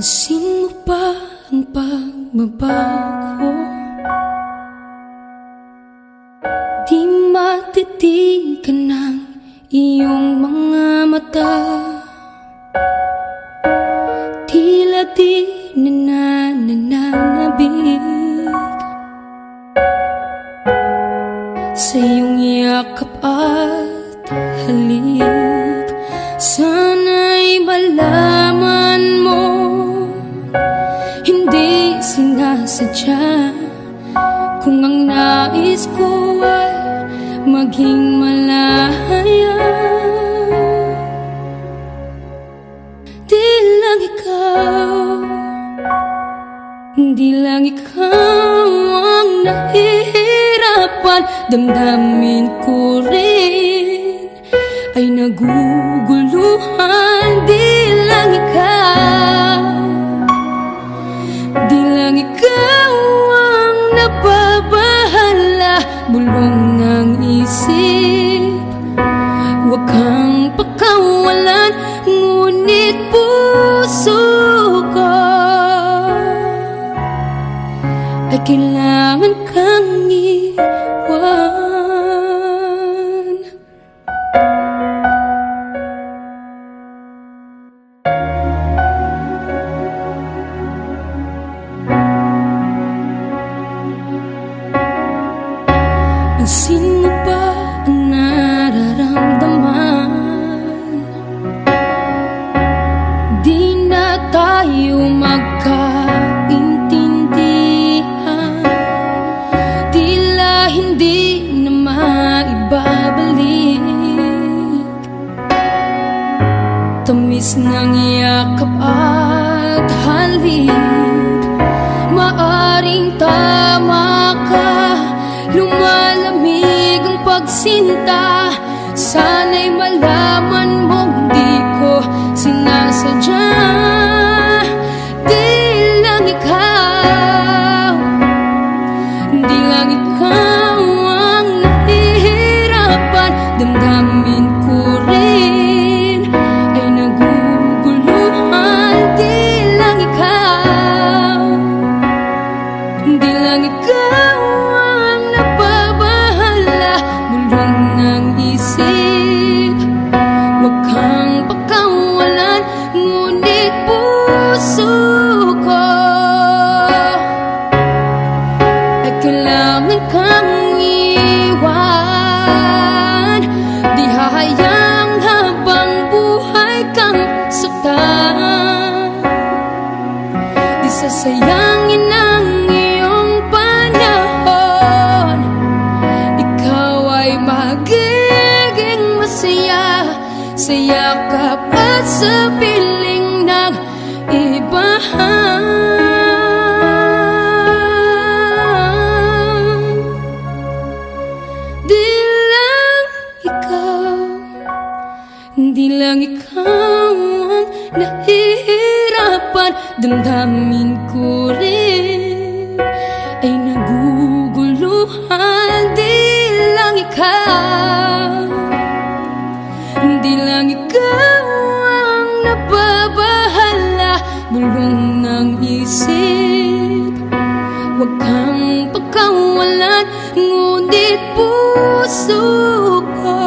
Pansin mo ba ang pagbabago? Di matitigan ng iyong mga mata, tila di nananabig sa iyong yakap at halik. Sana'y malaman mo, hindi sinasadya, kung ang nais ko ay maging malaya. Di lang ikaw, di lang ikaw ang nahihirapan, damdamin ko rin ay naguguluhan. Di lang ikaw, di lang ikaw ang nababahala, bulong ng isip, huwag kang pakawalan, ngunit puso ko ay kailangan kang iwan. Pansin mo ba ang nararamdaman? Di na tayo magkaintindihan, tila hindi na maibabalik tamis ng yakap at halik. Maaring tama ka, lumalamig ang pagsinta, sana'y malaman mong di ko sinasadya. Di lang ikaw, di lang ikaw ang nahihirapan, damdamin ko rin ay naguguluhan. Di lang ikaw, di lang ikaw ang napabahala, bulong ng isip, huwag kang pagkawalan, ngunit puso ko ay kailangan kang iwan. Di hahayaang habang buhay kang saktan, di sasayangin ang iyong panahon. Ikaw ay magiging masaya sa yakap at sa piling ng iba. Di lang ikaw, di lang ikaw ang nahihirapan, damdamin ko rin ay naguguluhan. Di lang ikaw, di lang ikaw ang nababahala, bulong ng isip, huwag kang pagkawalan, ngunit puso ko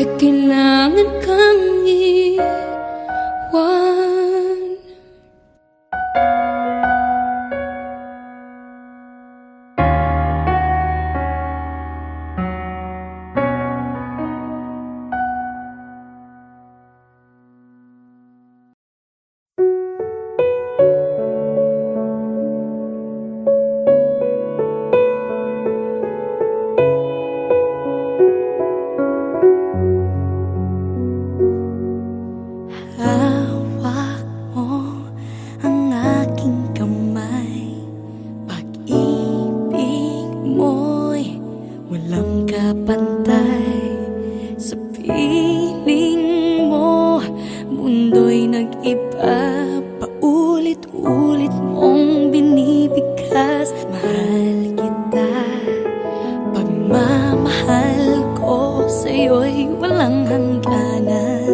ay kailangan kang iwan. Pagmamahal ko sa'yo'y walang hangganan.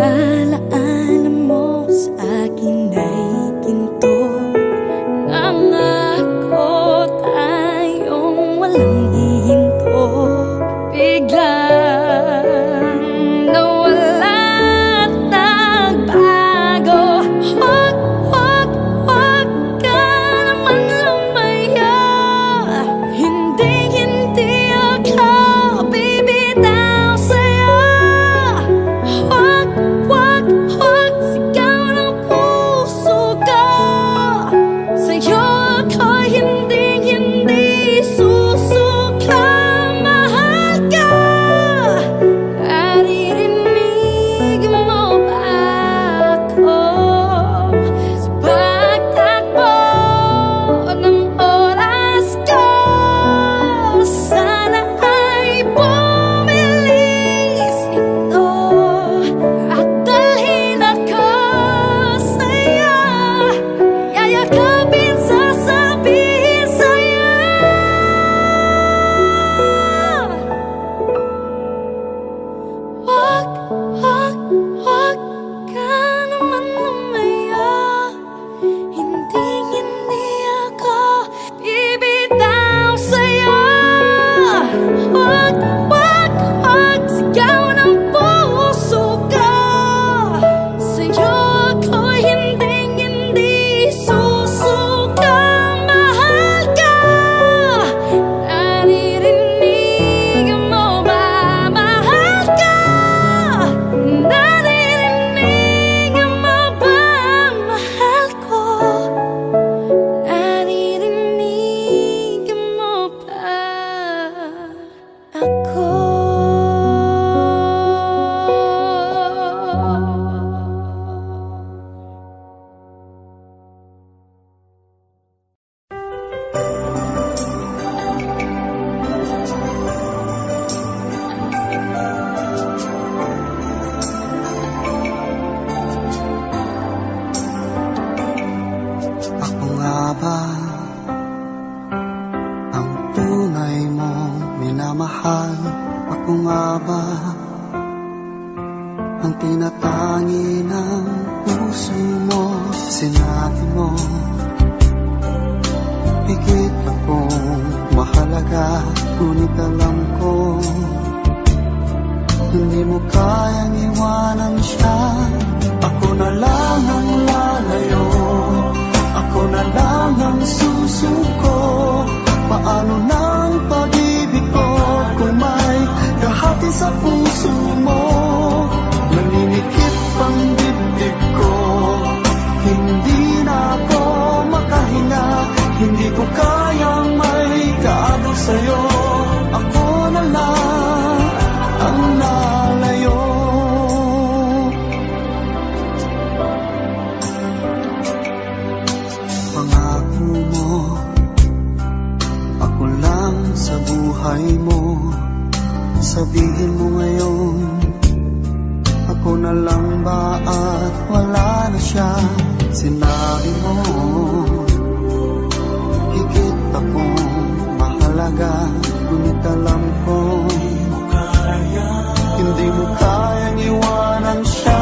Alaala mo sa akin ay ginto. Nangako tayong walang hihinto. Biglang nawala at nagbago. Huwag, huwag, huwag ka naman lumayo. Hindi, hindi ako bibitaw sa'yo. Huwag, huwag, huwag sigaw ng puso ko. Sa'yo ako hindi, hindi susuka. Mahal ka. Naririnig mo ba ako? Sa pagtakbo ng oras ko, sana ay bumilis ito at dalhin ako sa'yo. Yayakapin, sasabihin sa'yo. Huwag, huwag, huwag ka naman lumayo. Hindi, hindi ako bibitaw sa'yo. Huwag, huwag, huwag sigaw ng puso ko. Sa'yo ako hindi, hindi susuka. Mahal ka. Naririnig mo ba? Mahal ka. Naririnig mo ba? Mahal ko. Naririnig mo ba ako? Ako nga ba ang tunay mong minamahal? Ako nga ba ang tinatangi ng puso mo? Sinabi mo, higit akong mahalaga. Ngunit alam ko, hindi mo kayang iwanan siya. Ako na lang ang lalayo, ako na lang ang susuko. Paano ng pag-ibig ko kung may kahati sa puso mo? Naninikip ang dibdib ko, hindi na ako makahinga. Hindi ko kayang may kaagaw sa'yo. Ako na lang ang nalayo. Pangako mo, ako lang sa buhay mo. Sabihin mo ngayon, ako na lang ba at wala na siya? Sinabi mo, higit akong mahalaga. Ngunit alam ko, hindi mo kayang iwanan siya.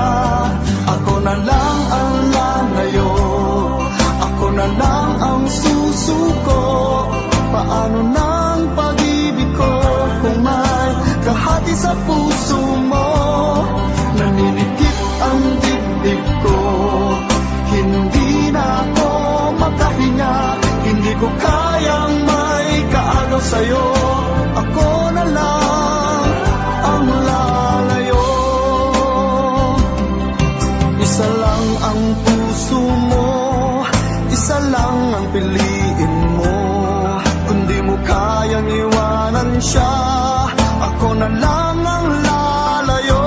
Ako na lang ang lalayo, ako na lang ang susuko. Paano ng pag-ibig ko kung may kahati sa puso mo? Naninikip ang dibdib ko, hindi na ako makahinga. Hindi ko kayang may kaagaw sa'yo. Ako na lang ang lalayo. Isa lang ang puso mo, isa lang ang piliin mo. Kundi mo kayang iwanan siya, ako na lang ang lalayo.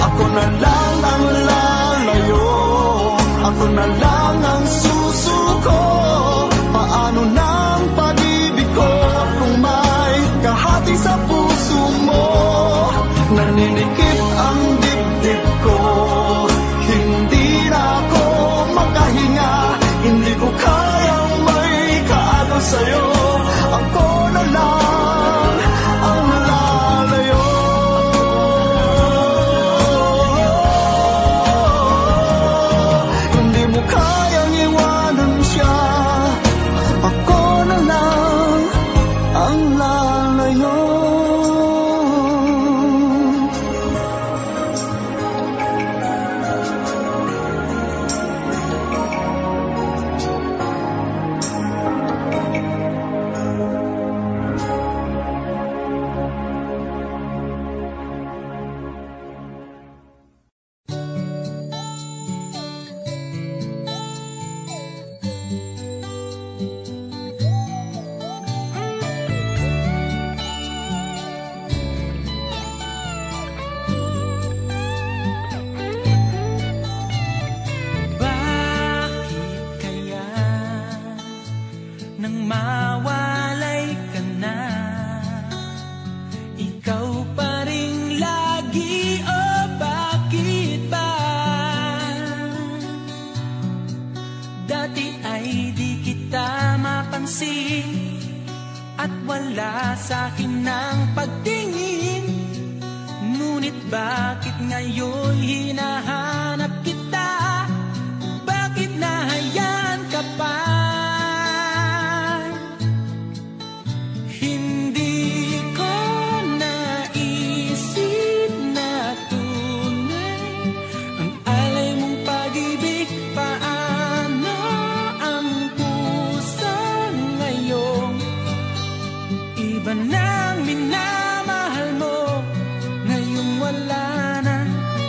Ako na lang ang lalayo, ako na lang ang susuko. Paano ng pag-ibig ko kung may kahati sa puso mo? Naninikip ang dibdib ko, hindi na ako makahinga. Hindi ko kayang may kaagaw sa'yo. Ako na lang ang lalayo. akin ang pagtingin, ngunit bakit ngayon hinahanap kita? Bakit nahayaan ka pa? Hindi ko naisip na tunay ang alay mong pag-ibig. Paano ang puso ngayon? Iba nang minamahal mo, ngayon wala na.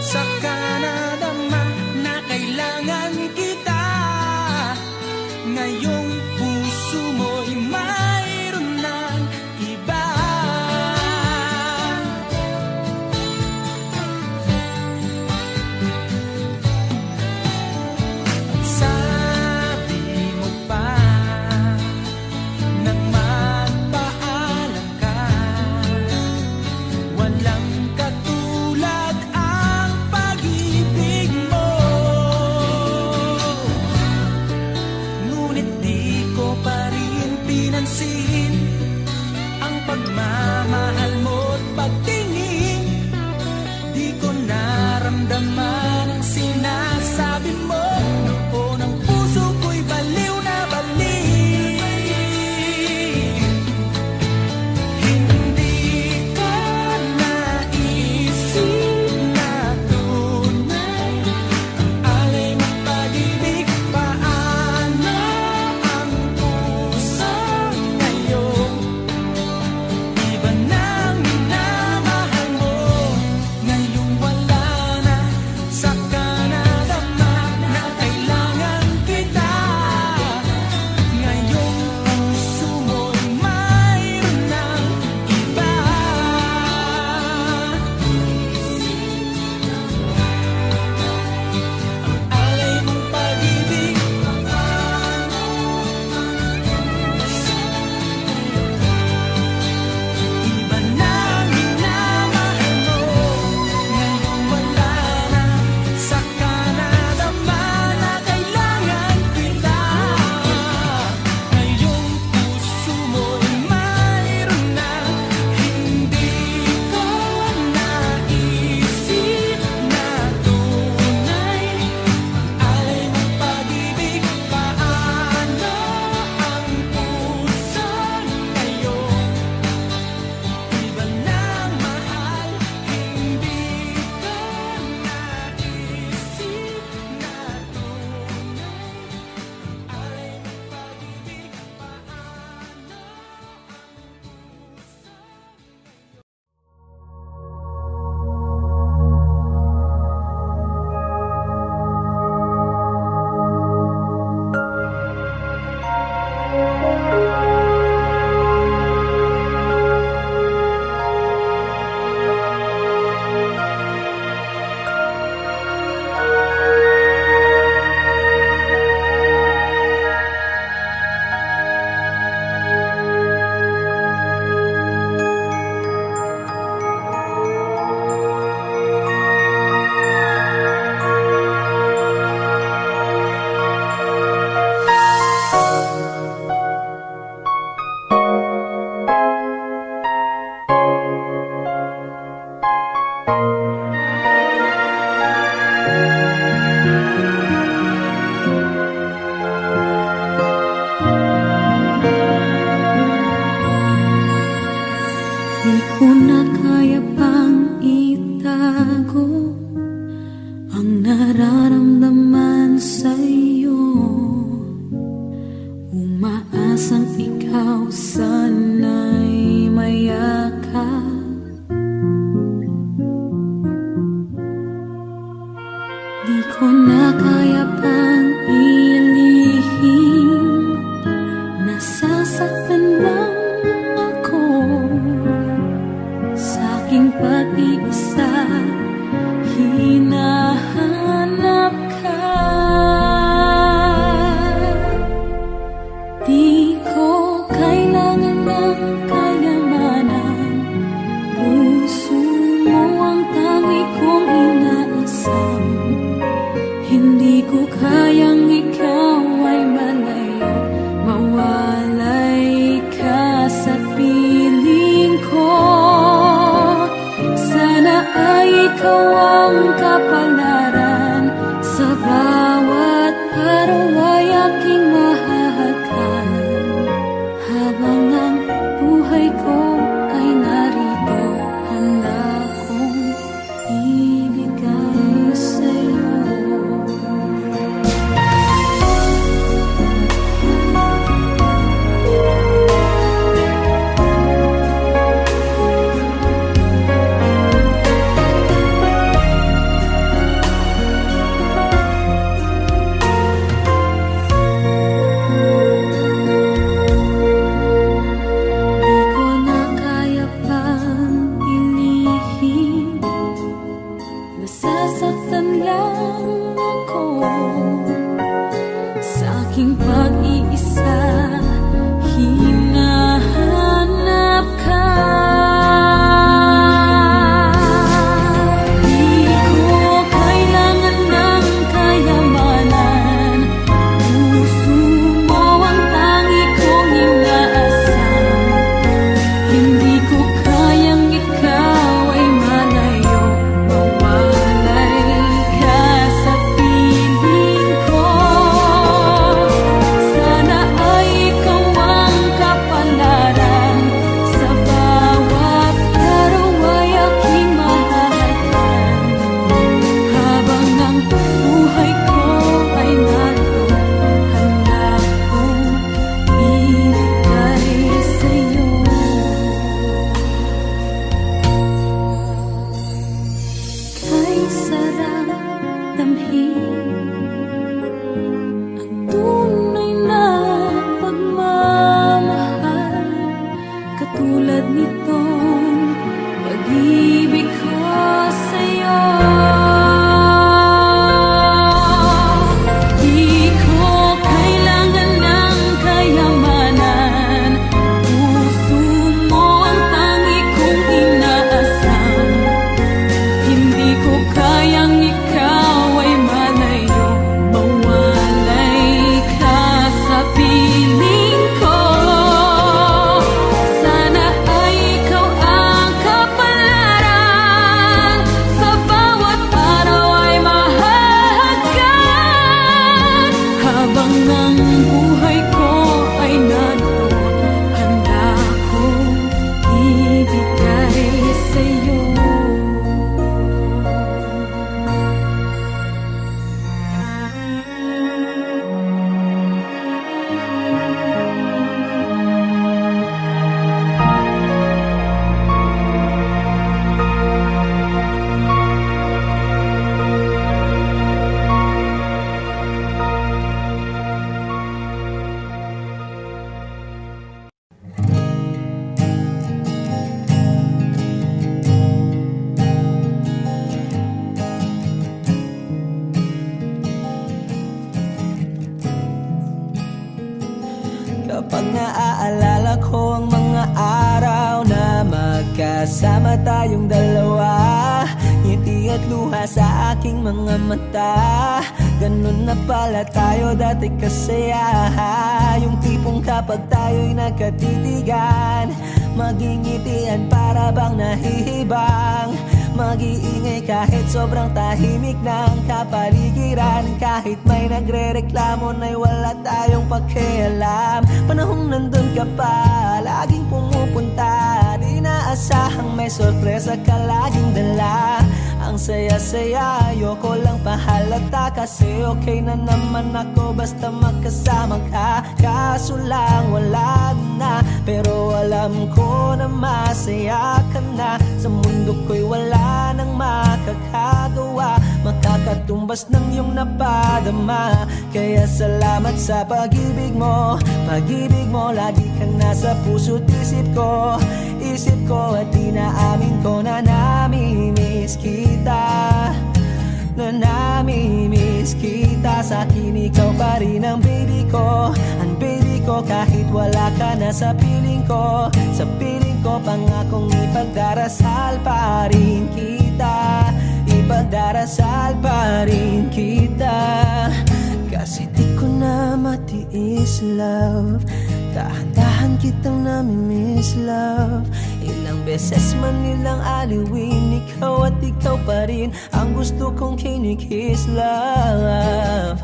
Saka nadama na kailangan kita. Ngayong puso mo'y mayroon ng iba. Sabi mo pa nang magpaalam ka, walang katulad ang pag-ibig mo. Ngunit di ko pa rin pinansin ang pagmamahal mo't pagtingin. Di ko naramdaman ang sinasabi mo. Noon ang puso ko'y baliw na baliw. Hindi ko naisip na tunay ang alay mong pag-ibig. Paano ang puso ngayon? Iba nang minamahal mo, ngayon wala na. Saka nadama na kailangan kita. Ngayong puso mo'y mayroon ng iba. Ang alay mong pag-ibig, iba nang minamahal mo, ngayon wala na. Saka nadama na kailangan kita. Ngayong puso mo'y mayroon na. Hindi ko naisip na tunay ang alay mong pag-ibig. Paano ang puso ngayon? Iba nang mahal, hindi ko naisip na tunay ang alay mong pag-ibig. Paano ang puso ngayon? Di ko na kaya pang itago ang nararamdaman sa'yo. Umaasang ikaw sana'y mayakap. Di ko na kaya pang ilihim, nasasaktan lang ako. Sa'king pag-iisa, hinahanap ka. Di ko kailangan ng kayamanan, puso mo ang tangi kong inaasam. Hindi ko kayang ikaw ay malayo, mawalay ka sa piling ko. Ikaw ang kapalaran sa bawat araw ay aking mahahagan. Habang ang buhay ko ay narito, handa kong ibigay sa'yo. Nasasaktan lang ako sa aking pag-iisa. Hinahanap ka. Di ko kailangan ng kayamanan. Puso mo ang tangi kong inaasam. Hindi ko kayang ikaw ay malayo. Tulad nitong pag-ibig ko sa'yo. Di ko kailangan ng kayamanan. Puso mo ang tangi kong inaasam. Hindi ko kayang ikaw ay malayo. Mawalay ka sa piling ko. Kapag naaalala ko ang mga araw na magkasama tayong dalawa, ngiti at luha sa aking mga mata. Ganun na pala tayo dati kasaya. Yung tipong kapag tayo'y nagkatitigan, magingitian para bang nahihibang. Mag-iingay kahit sobrang tahimik ng kapaligiran. Kahit may nagre-reklamo na'y wala tayong pakialam. Panahong nandun ka pa, laging pumupunta. Di naasahang may sorpresa ka laging dala. Ang saya-saya, ayoko lang pahalata. Kasi okay na naman ako basta magkasama ka. Kaso lang wala na, pero alam ko na masaya ka na. Sa mundo ko'y wala nang makakagawa, makakatumbas ng iyong napadama. Kaya salamat sa pag-ibig mo. Pag-ibig mo, lagi kang nasa puso't isip ko. Isip ko at inaamin ko na namimiss kita, na namimiss kita. Sa akin ikaw pa rin ang baby ko, ang baby ko. Kahit wala ka na sa piling ko, sa piling ko, pangakong ipagdarasal pa rin kita, ipagdarasal pa rin kita. Kasi di ko na matiis, love. Tahan-tahan kitang namimiss, love. Ilang beses man nilang aliwin ikaw at ikaw pa rin ang gusto kong kinikislap.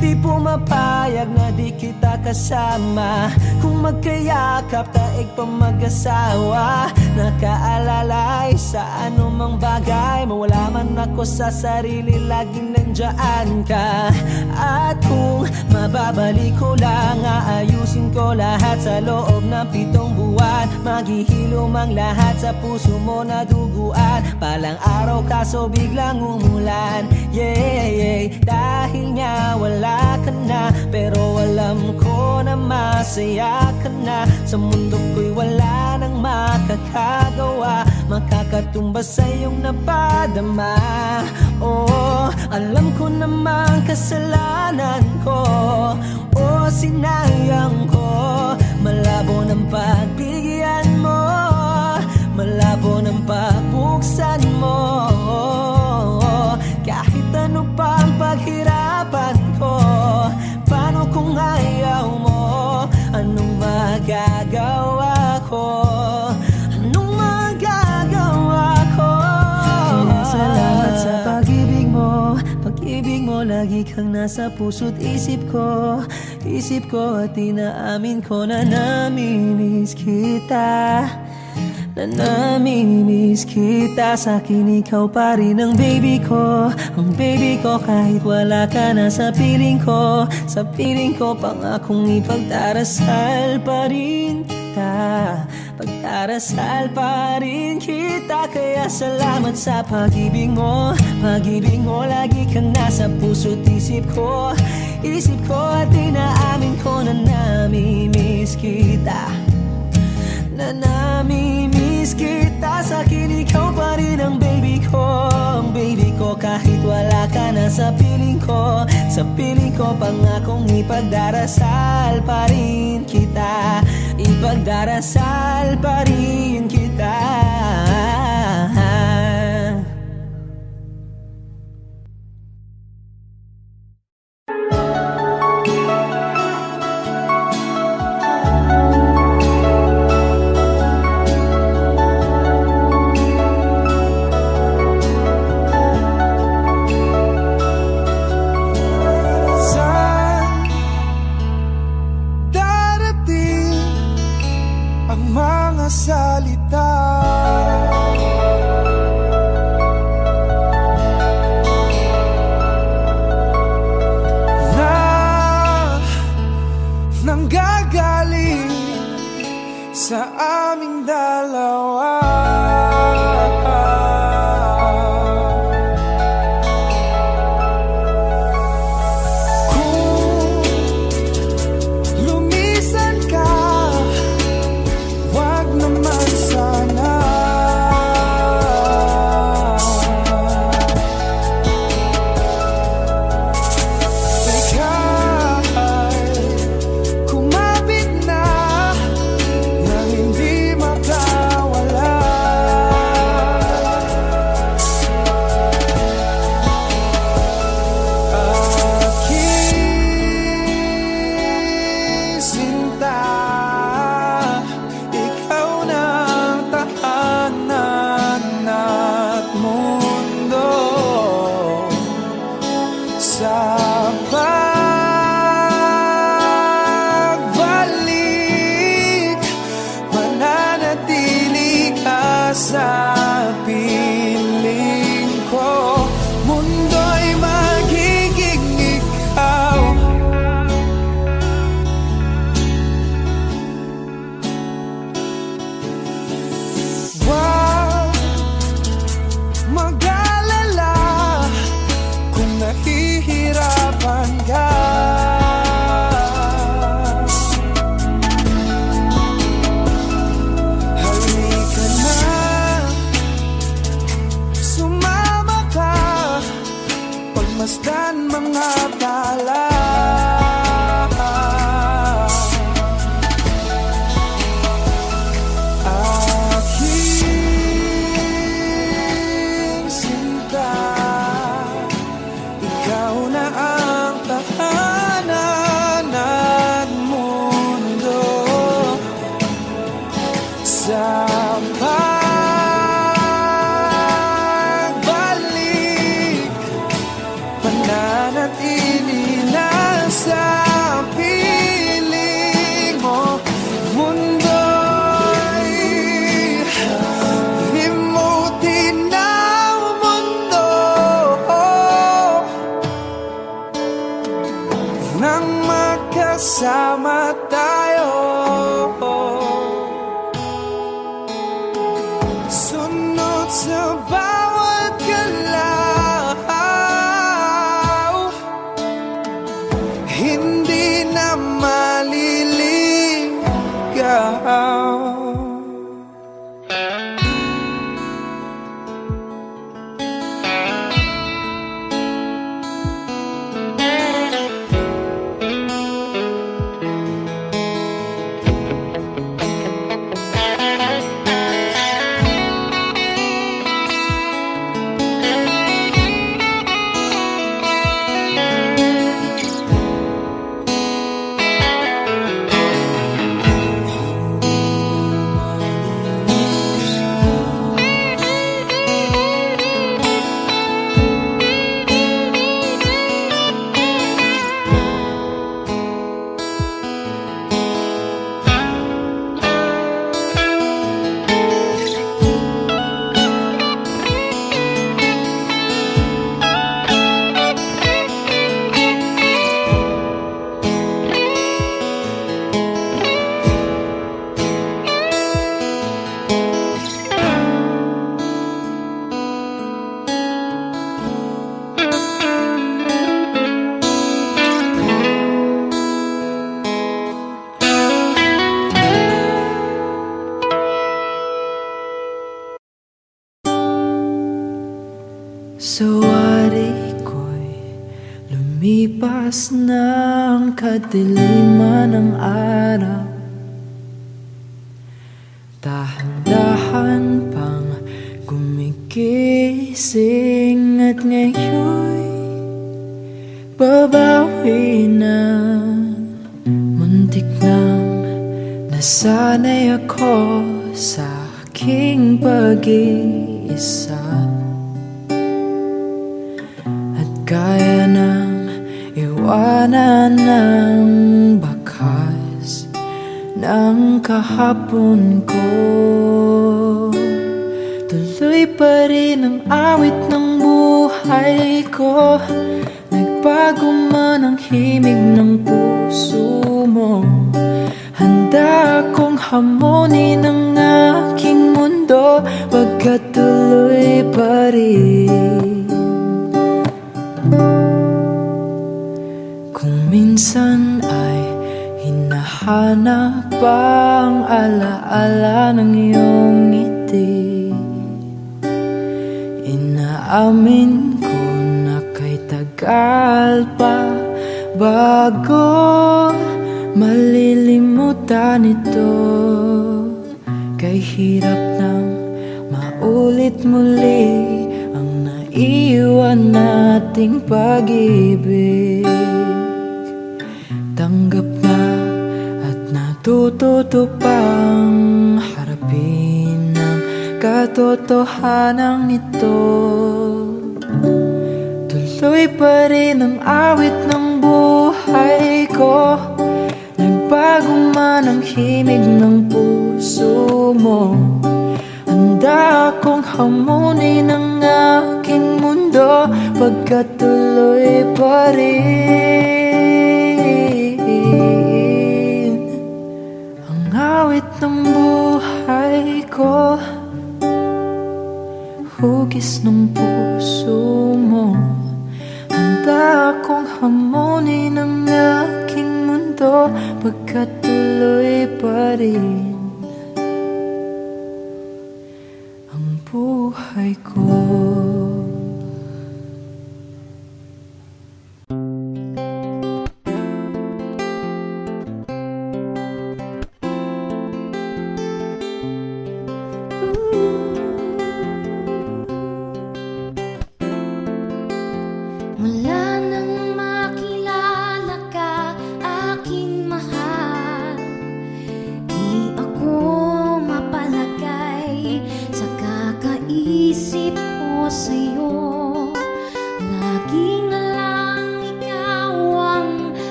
Di pumapayag na di kita kasama. Kung magkayakap, taig pa mag-asawa. Nakaalalay sa anumang bagay, mawala man ako sa sarili, laging nandiyan ka. At kung mababalik ko lang, aayusin ko lahat sa loob ng 7 buwan. Maghihilom ang lahat sa puso mo na duguan. Palang araw kaso biglang umulan. Yeah, yeah. Dahil nga wala ka na, pero alam ko na masaya ka na. Sa mundo ko'y wala nang makakagawa, makakatumba sa iyong napadama. Oh, alam ko naman kasalanan ko, oh, sinayang ko. Malabo ng pagbigyan mo, malabo ng pabuksan mo. Kahit ano pa ang paghirapan ko, paano kung ayaw mo? Anong magagawa ko? Anong magagawa ko? Salamat sa pag-ibig mo, pag-ibig mo. Lagi kang nasa puso't isip ko at inaamin ko na namimiss kita. Na namimiss kita. Sa'kin ikaw pa rin ang baby ko, ang baby ko. Kahit wala ka na sa piling ko, sa piling ko. Pangakong ipagdarasal pa rin kita, pagdarasal pa rin kita. Kaya salamat sa pag-ibig mo, pag-ibig mo. Lagi kang nasa puso't isip ko, isip ko. At inaamin ko na namimiss kita, na namimiss kita. Sa'kin ikaw pa rin ang baby ko, ang baby ko. Kahit wala ka na sa piling ko, sa piling ko. Pangakong ipagdarasal pa rin kita, ipagdarasal pa rin kita. Sampai So what iko'y lumipas ng kadiliman ng araw, dahan-dahan pang gumigising at ngayon'y babawi na. Muntik nang nasanay ako sa aking pag-iisa, kaya nang iwanan ng bakas ng kahapon ko. Tuloy pa rin ang awit ng buhay ko, nagbago man ang himig ng puso mo. Handa akong hamonin ang aking mundo, pagkatuloy pa rin. Kung minsan ay hinahanap ang alaala ng iyong ngiti, inaamin ko na kay tagal pa bago malilimutan ito. Kay hirap ng maulit muli ang naiwan nating pag-ibig. Tanggap na at natututo pang harapin ang katotohanan nito. Tuloy pa rin ang awit ng buhay ko, nagbago man ang himig ng puso mo. Handa akong hamunin ang aking mundo, pagkatuloy pa rin. Awit ng buhay ko, hugis ng puso mo. Handa akong hamonin ang aking mundo, pagkatuloy pa rin ang buhay ko.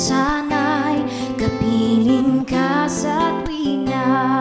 Sana'y kapiling ka sa tuwina.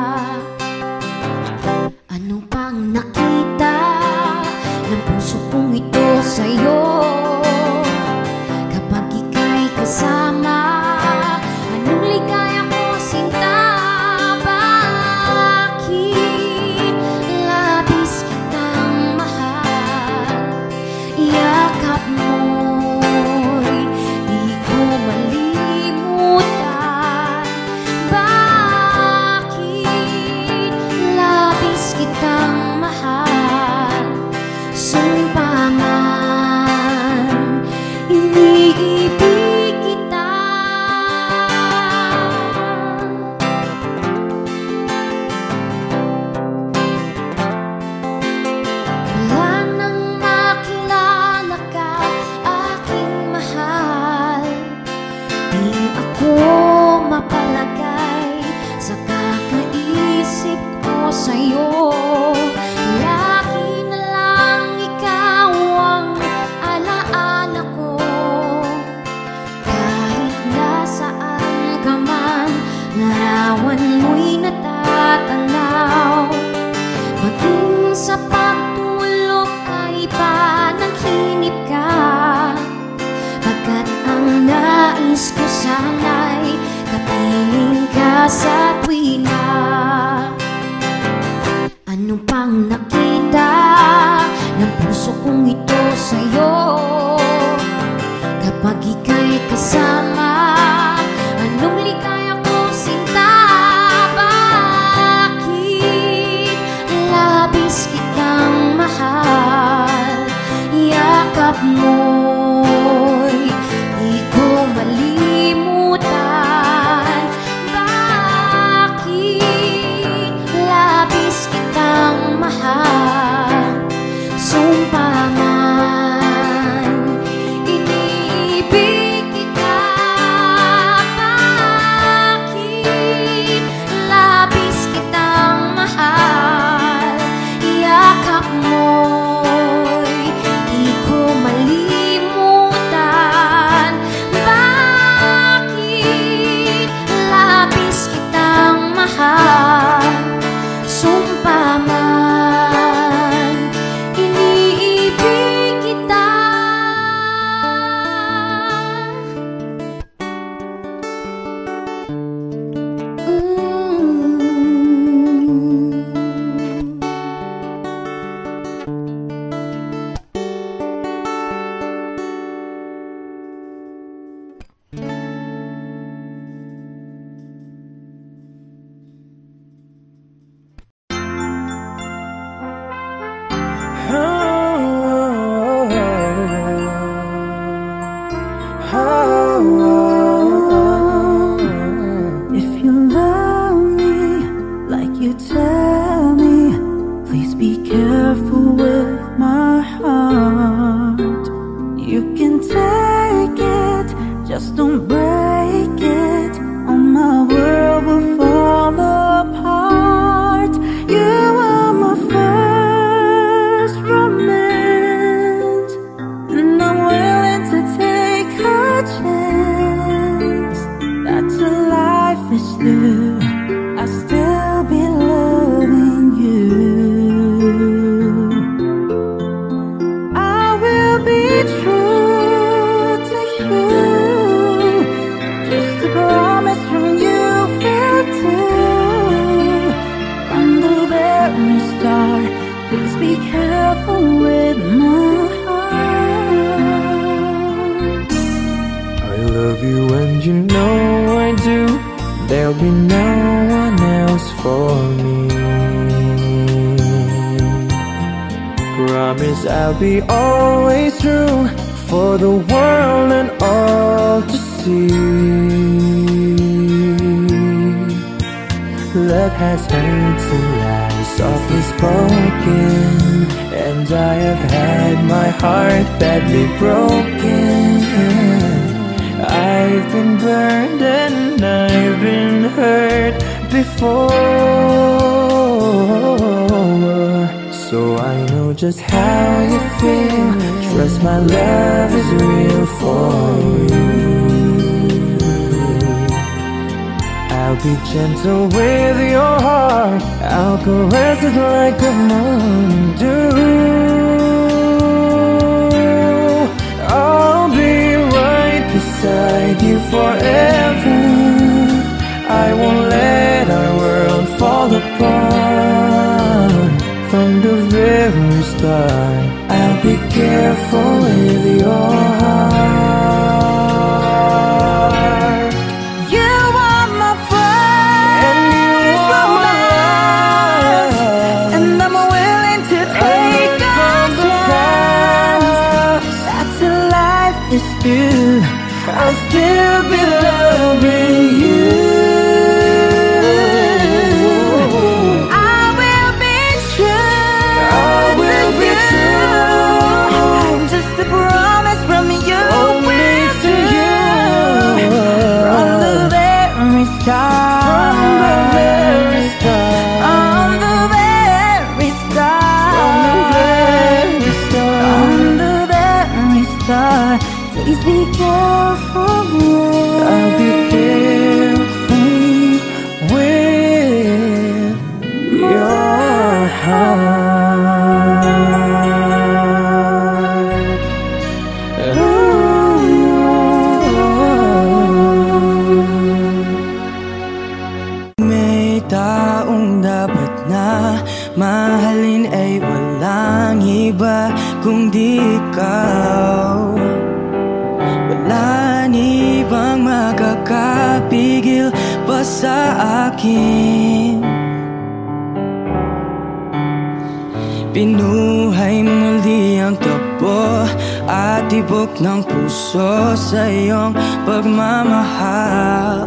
adibog ng puso sa iyong pagmamahal.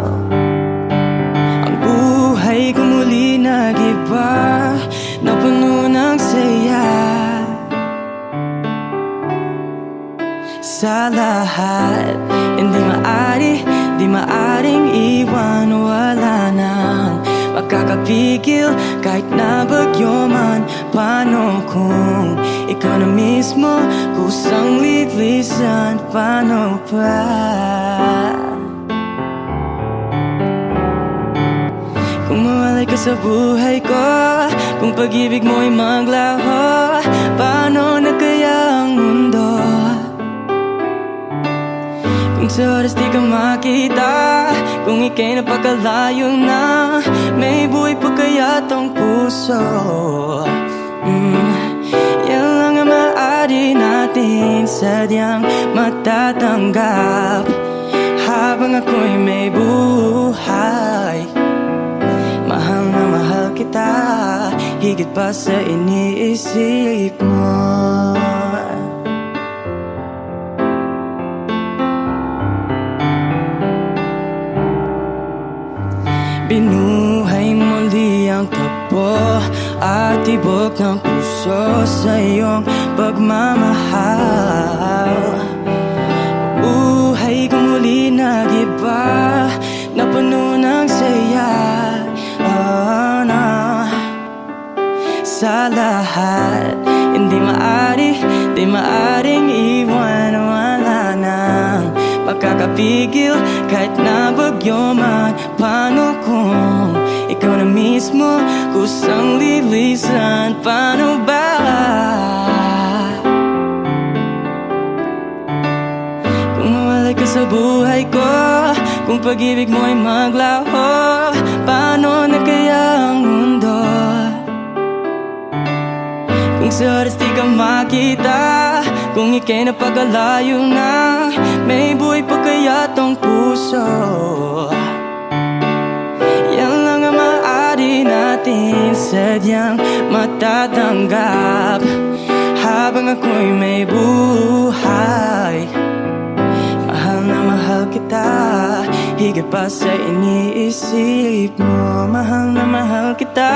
Ang buhay ko muli nag-iba, napuno ng saya. Sa lahat, di maaring iwan, wala nang makakapigil kahit na bagyo man. Paano kung ikaw na mismo kusang lidlisan, paano pa? Kung mawalay ka sa buhay ko, kung pag-ibig mo'y maglaho, paano na kaya ang mundo? Kung sa oras di ka makita, kung ika'y napakalayo na, may buhay pa kaya tong puso? Yan lang ang maaari natin sadyang matatanggap. Habang ako'y may buhay, mahal na mahal kita, higit pa sa iniisip mo. Binuhay muli ang tapo at tibok ng puso sa iyong pagmamahal. Buhay ko muli nag-iba, napuno ng saya. Sa lahat, di maaring iwan, wala nang makakapigil kahit na bagyo man. Paano kung ikaw na mismo kusang lilisan, paano ba? Kung mawalay ka sa buhay ko, kung pag-ibig mo'y maglaho, paano na kaya ang mundo? Kung sa oras di ka makita, kung ika'y napakalayo na, may buhay pa kaya tong puso? Yan lang ang maaari natin sadyang matatanggap. Habang ako'y may buhay, mahal na mahal kita, higit pa sa iniisip mo. Mahal na mahal kita,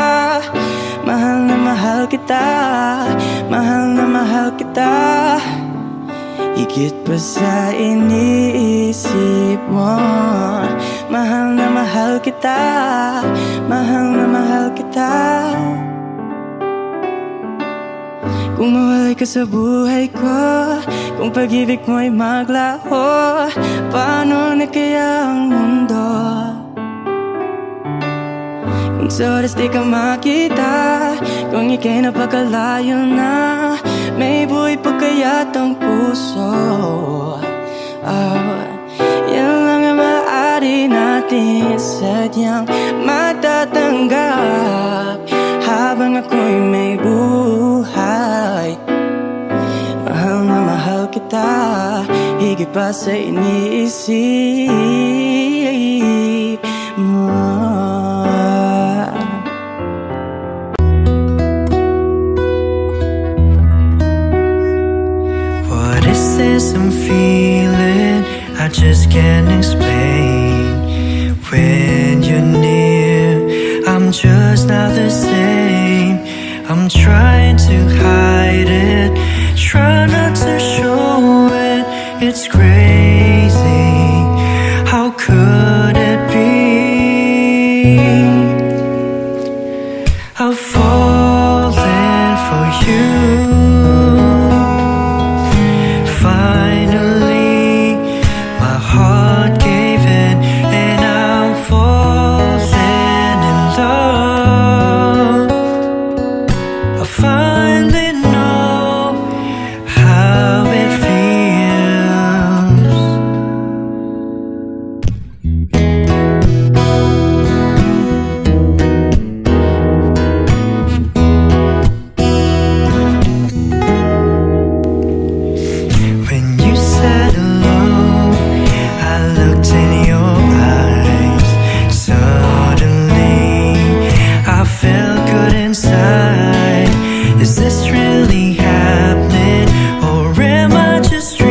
mahal na mahal kita, mahal na mahal kita, higit pa sa iniisip mo. Mahal na mahal kita, mahal na mahal kita. Kung mawalay ka sa buhay ko, kung pag-ibig mo'y maglaho, paano na kaya ang mundo? Kung sa oras di ka makita, kung ika'y napakalayo na, may buhay pa kaya tong puso? Yan lang ang maaari natin sadyang matatanggap. Habang ako'y may buhay, mahal na mahal kita, higit pa sa iniisip mo. This I'm feeling I just can't explain. When you're near, I'm just not the same. I'm trying to hide it, try not to show it. It's crazy, how could it be? I've fallen for you. Is this really happening, or am I just dreaming?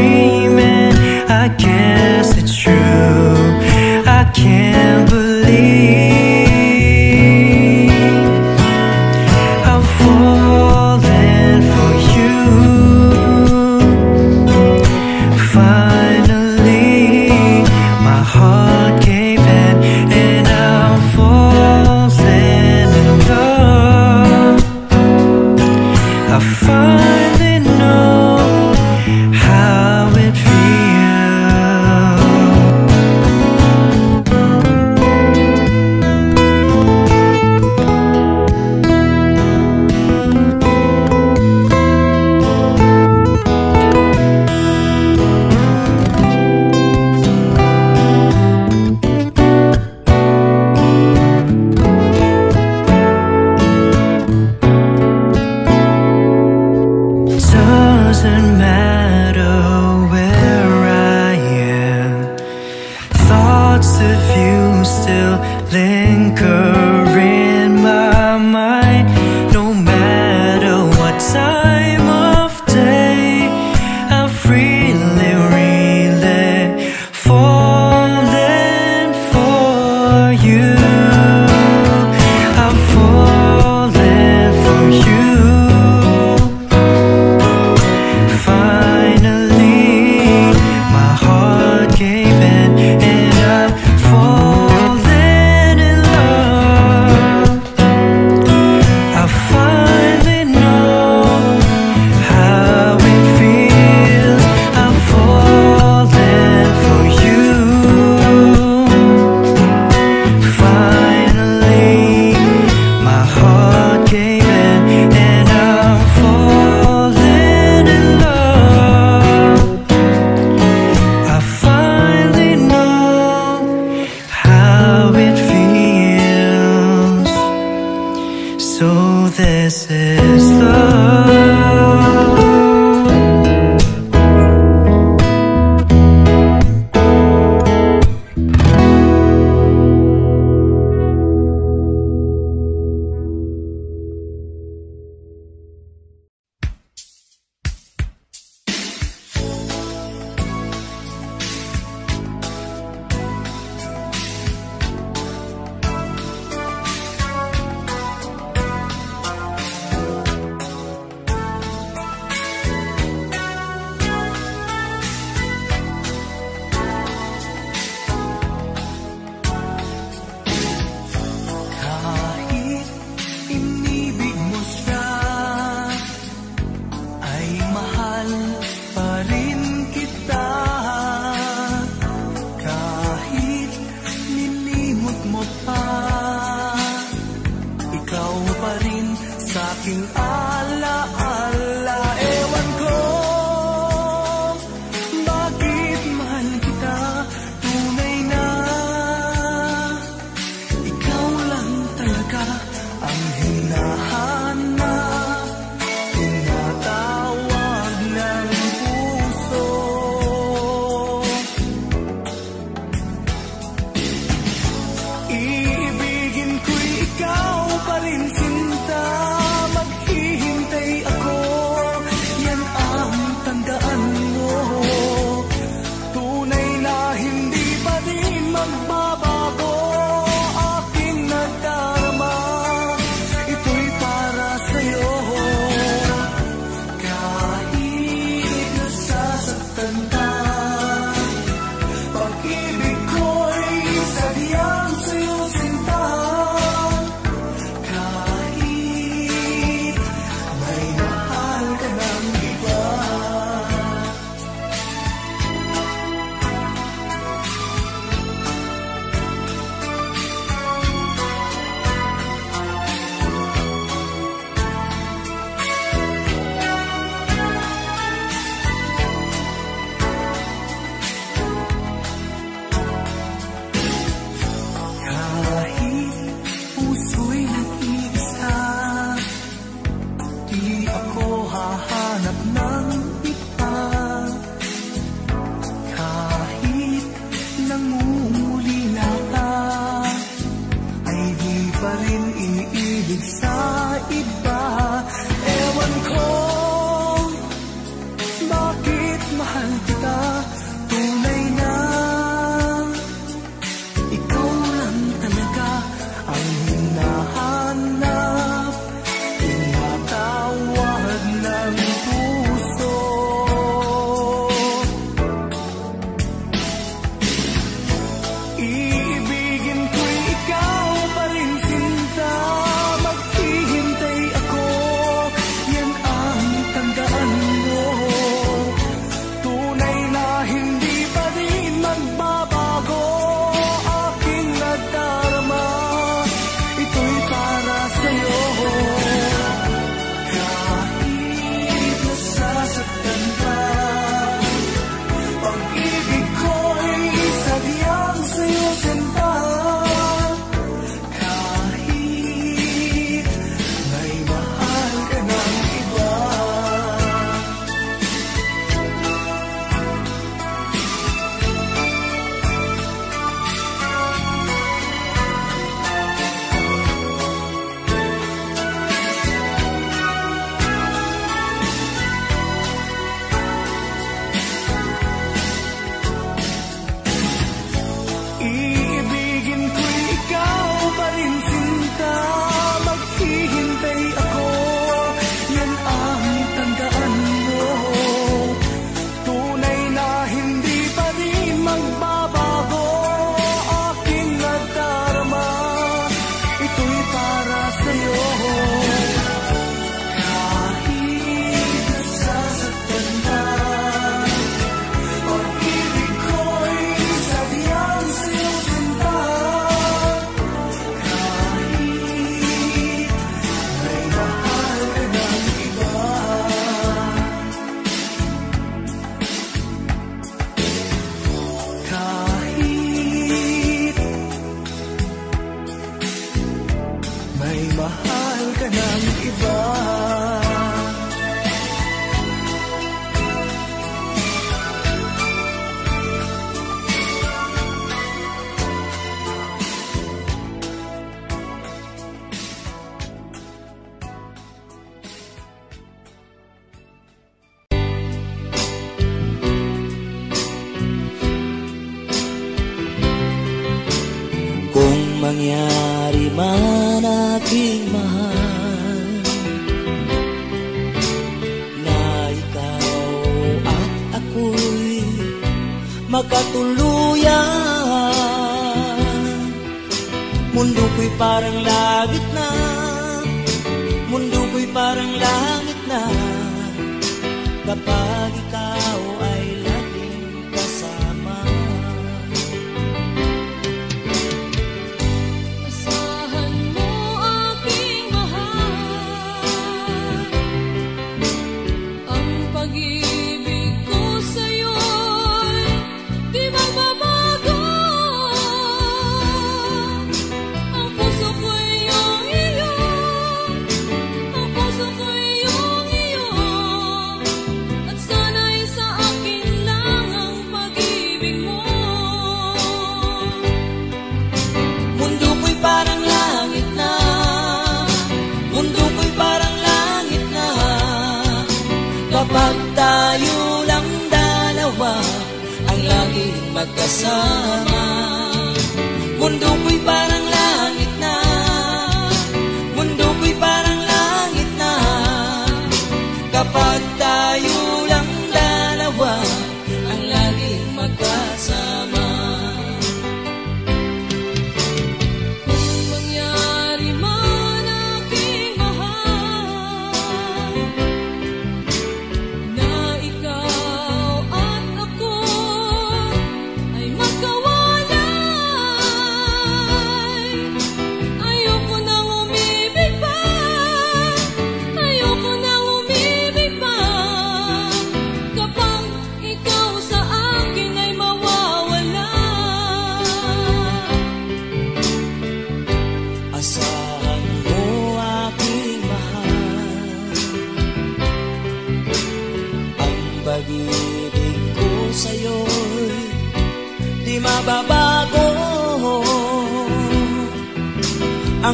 So this is love. Ibigin ko'y ikaw pa rin sinta, maghihintay Pangyarihan aking mahal, na ikaw at ako'y magkatuluyan. Mundo ko'y parang langit na, mundo ko'y parang langit na, kapag ikaw ay laging kasama. Asahan mo aking mahal, ang pag-ibig ko sa'yo'y di magbabago. Ang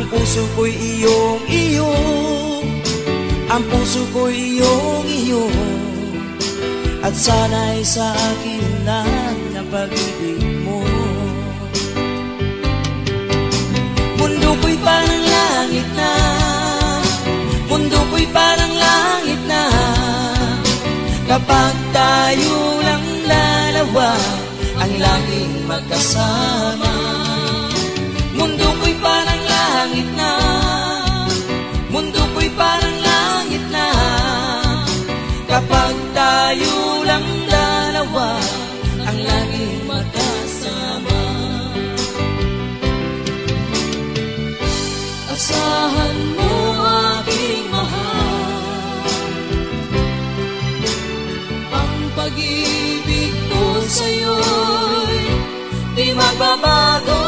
puso ko'y iyong iyo, ang puso ko'y iyong iyo, at sana'y sa akin lang ang pag-ibig mo. Mundo ko'y parang langit na, mundo ko'y parang langit na, kapag tayo lang dalawa ang laging magkasama. Mundo ko'y parang langit na, mundo ko'y parang langit na, kapag tayo lang dalawa ang laging magkasama. Kung mangyari man aking mahal, na ikaw at ako ay magkawalay, ayoko nang umibig pa, ayoko nang umibig pa, kapag ikaw sa akin ay mawawala. Asahan mo aking mahal, ang pag-ibig ko sa'yo'y di mababago.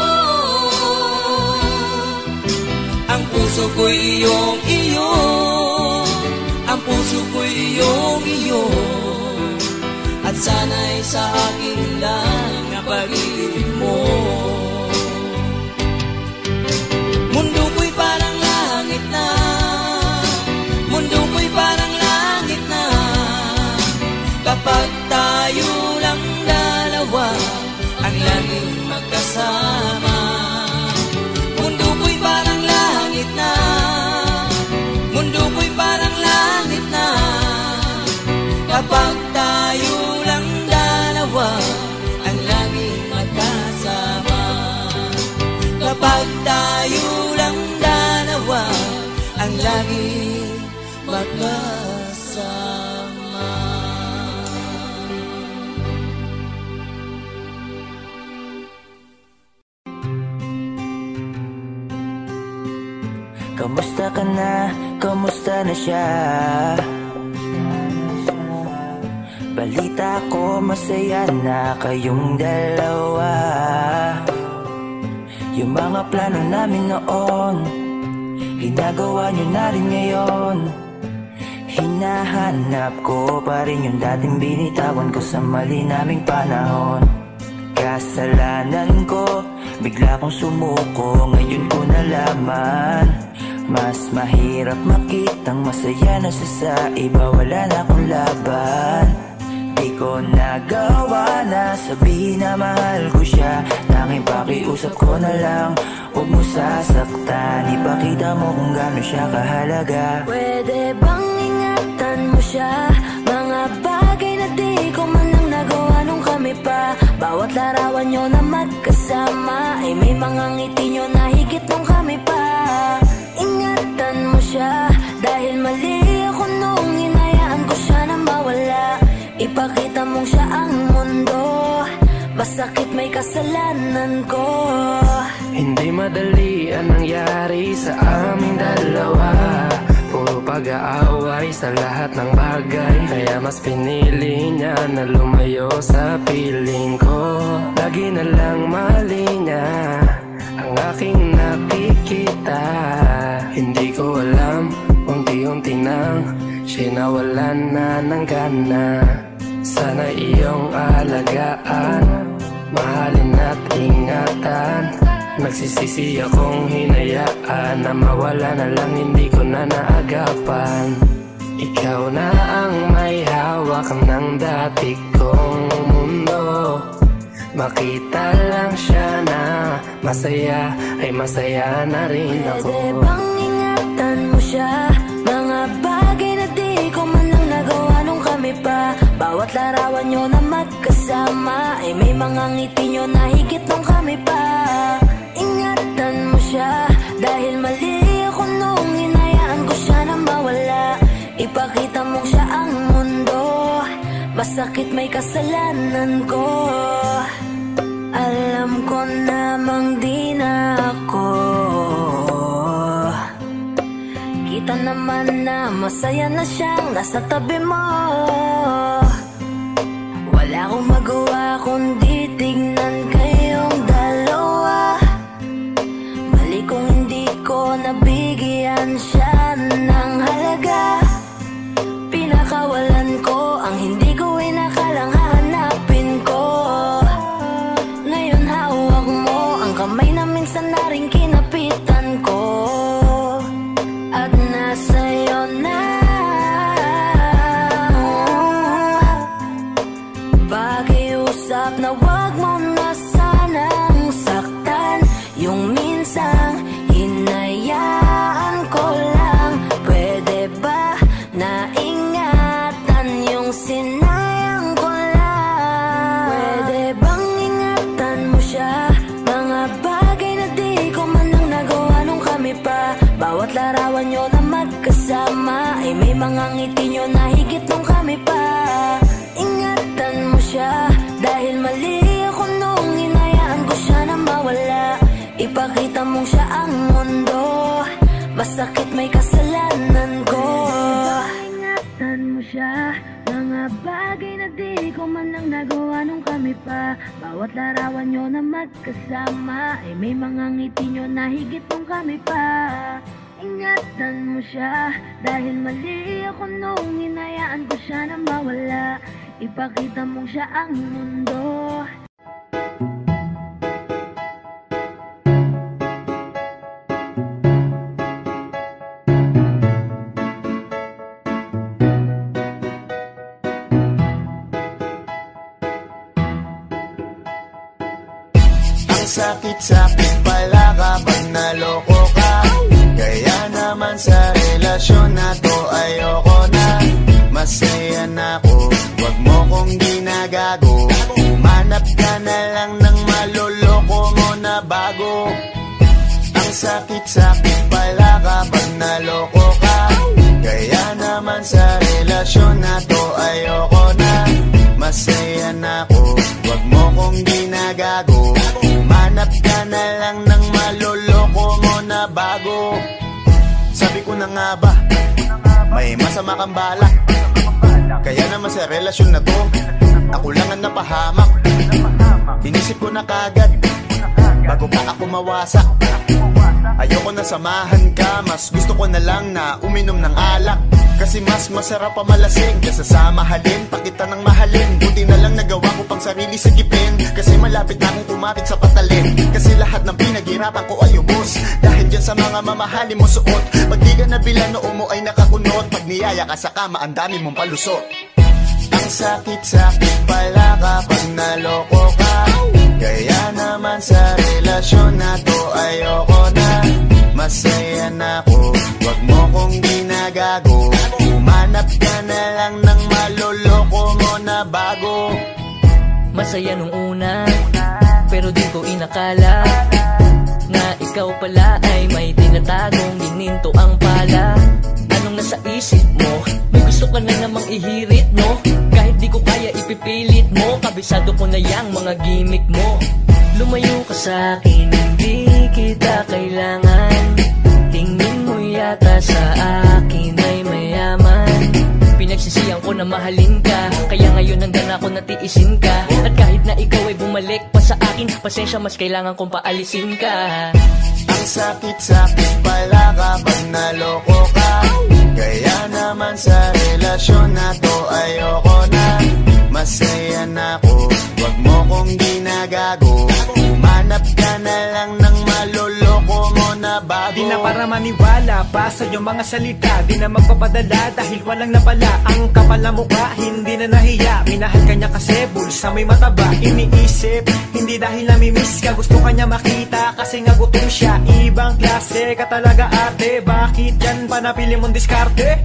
Ang puso ko'y iyong iyo, ang puso ko'y iyong iyo, at sana'y sa akin lang ang pag-ibig mo. Mundo ko'y parang langit na, mundo ko'y parang langit na, kapag tayo lang dalawa ang laging magkasama. Mundo ko'y parang langit na, mundo ko'y parang langit na, kapag tayo lang dalawa ang laging magkasama. Asahan mo aking mahal, ang pag-ibig ko sa'yo'y di magbabago. Ang puso ko'y iyong iyo, ang puso ko'y iyong iyo, at sana'y sa akin lang na pag-ibig mo. Mundo ko'y parang langit na, mundo ko'y parang langit na, kapag tayo lang dalawa ang laging magkasama. Mundo ko'y parang langit na, mundo ko'y parang langit na, kapag tayo lang dalawa ang laging magkasama. Kapag tayo lang dalawa ang laging magkasama. Kamusta ka na? Kamusta na siya? Balita ko masaya na kayong dalawa. Yung mga plano namin noon, ginagawa nyo na rin ngayon. Hinahanap ko pa rin yung dating binitawan ko sa mali naming panahon. Kasalanan ko, bigla kong sumuko, ngayon ko nalaman. Mas mahirap makitang masaya na siya sa iba, wala na akong laban. Di Di ko nagawa na sabi na mahal ko siya. Nanging pakiusap ko na lang, huwag mo sasaktan. Ipakita mo kung gaano siya kahalaga. Pwede bang ingatan mo siya? Mga bagay na di ko man lang nagawa nung kami pa. Bawat larawan nyo na magkasama ay may mga ngiti nyo na higit nung kami pa. Ingatan mo siya, dahil mali ako nung hinayaan ko siya na mawala. Ipakita mong siya ang mundo, masakit may kasalanan ko. Hindi madali ang nangyari sa aming dalawa. Puro pag-aaway sa lahat ng bagay, kaya mas pinili niya na lumayo sa piling ko. Lagi na lang mali niya ang aking nakikita. Hindi ko alam, unti-unti nang siya'y nawalan na ng gana. Sana iyong alagaan, mahalin at ingatan. Nagsisisi akong hinayaan na mawala na lang, hindi ko na naagapan. Ikaw na ang may hawak ng dati kong mundo. Makita lang siya na masaya, ay masaya na rin ako. Pwede bang ingatan mo siya? Mga bagay na di ko man lang nagawa nung kami pa. Bawat larawan nyo na magkasama ay may mga ngiti nyo na higit nung kami pa. Ingatan mo siya, dahil mali ako nung hinayaan ko siya na mawala. Ipakita mong siya ang mundo, masakit may kasalanan ko. Alam ko namang di na ako, kita naman na masaya na siyang nasa tabi mo. Wala akong magawa kundi tignan kayong dalawa. Mali kung hindi ko nabigyan siya ng halaga. Pinakawalan ko ang hindi ko inakalang hahanapin ko. Ngayon hawak mo ang kamay na minsan na rin kinapitan ko. At nasa'yo na pakiusap na wag mo na sanang saktan. Yung minsang hinayaan ko lang, pwede ba na ingatan yung sinayang ko lang? Pwede bang ingatan mo siya? Mga bagay na di ko man lang nagawa nung kami pa. Bawat larawan nyo na magkasama ay may mga ngiti nyo na higit nung kami pa. Ingatan mo siya, dahil mali ako nung hinayaan ko siya na mawala. Ipakita mong siya ang mundo, masakit may kasalanan ko. Ingatan mo siya, mga bagay na di ko man lang nagawa nung kami pa. Bawat larawan nyo na magkasama ay may mga ngiti nyo na higit nung kami pa. Ingatan mo siya, dahil mali ako nung hinayaan ko siya na mawala. Ipakita mong siya ang mundo. Ang sakit-sakit pala kapag naloko ka. Kaya naman sa relasyon na to ayoko na. Masaya na ako, wag mo kong ginagago. Umanap ka na lang ng maloloko mo na bago. Ang sakit-sakit pala kapag naloko ka. Kaya naman sa relasyon na to ayoko na. Masaya na ako, wag mo kong ginagago. Umanap ka na lang ng maloloko mo na bago. Sabi ko na nga ba, may masama kang balak? Kaya naman sa relasyon na to, ako lang ang napahamak. Inisip ko na kagad, bago pa ako mawasak. Ayoko na samahan ka, mas gusto ko na lang na uminom ng alak. Kasi mas masarap pa malasing kaysa sa mahalin, pakita ng mahalin. Buti na lang nagawa ko pang sarili sigipin, kasi malapit na akong tumapit sa patalin. Kasi lahat ng pinaghirapan ko ay ubos, dahil dyan sa mga mamahali mo suot. Pag di ka nabila, noo mo ay nakakunot. Pag niyaya ka sa kama, ang dami mong palusot. Ang Ang sakit-sakit pala kapag naloko ka. Kaya naman sa relasyon na to ayoko na. Masaya na ako, wag mo kong ginagago. Umanap ka na lang ng maloloko mo na bago. Masaya nung una, pero di ko inakala na ikaw pala ay may tinatagong gininto ang pala. Anong nasa isip mo? May gusto ka na namang ihirit, no? Kahit di ko kaya ipipilit mo, kabisado ko na yang mga gimmick mo. Lumayo ka sa'kin, hindi kita kailangan. Tingin mo yata sa akin ay mayaman. Pinagsisiyang ko na mahalin ka, kaya ngayon hanggang ako natiisin ka. At kahit na ikaw ay bumalik pa sa akin, pasensya, mas kailangan kong paalisin ka. Ang sakit-sakit pala kapag naloko ka. Kaya naman sa relasyon na to ayoko na. Masaya na ako, wag mo kong ginagago. Umanap ka na lang ng maloloko mo na bago. Di na para maniwala pa sa iyong mga salita. Di na magpapadala dahil walang napala. Ang kapal na mukha, hindi na nahiya. Minahal ka niya kasi bulsa may mataba. Iniisip, hindi dahil namimiss ka. Gusto ka niya makita kasi nga gutom siya. Ibang klase ka talaga ate. Bakit yan pa napili mong diskarte?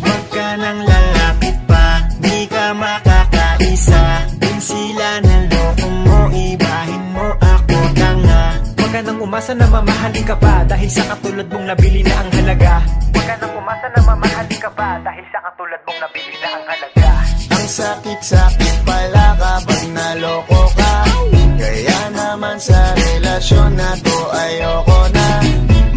Huwag ka nang lalapit pa, di ka makakaisa. Din sila ng loko mo, ibahin mo ako tanga. Huwag ka nang umasa na mamahalin ka pa, dahil sa katulad mong nabili na ang halaga. Huwag ka nang umasa na mamahalin ka pa, dahil sa katulad mong nabili na ang halaga. Ang sakit-sakit pala kapag naloko ka. Kaya naman sa relasyon na to ayoko na.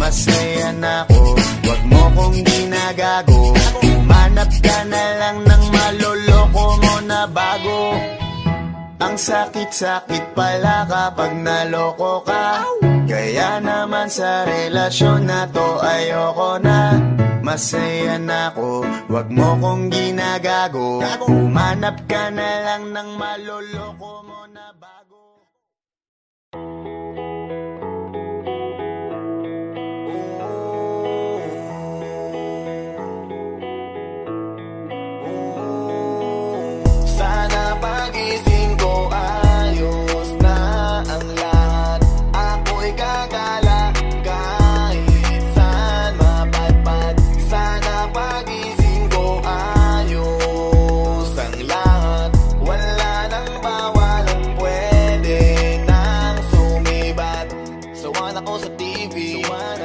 Masaya na ako, wag mo kong ginagago. Umanap ka na lang ng maloloko mo na bago. Ang sakit-sakit pala kapag naloko ka. Kaya naman sa relasyon na to ayoko na. Masaya na ako, wag mo kong ginagago. Umanap ka na lang ng maloloko mo na bago. Sana pagising ko ayos na ang lahat. Ako'y gagala kahit saan mapadpad. Sana pagising ko ayos ang lahat. Wala nang bawalan, pwede nang sumibat. Sawan ako sa TV,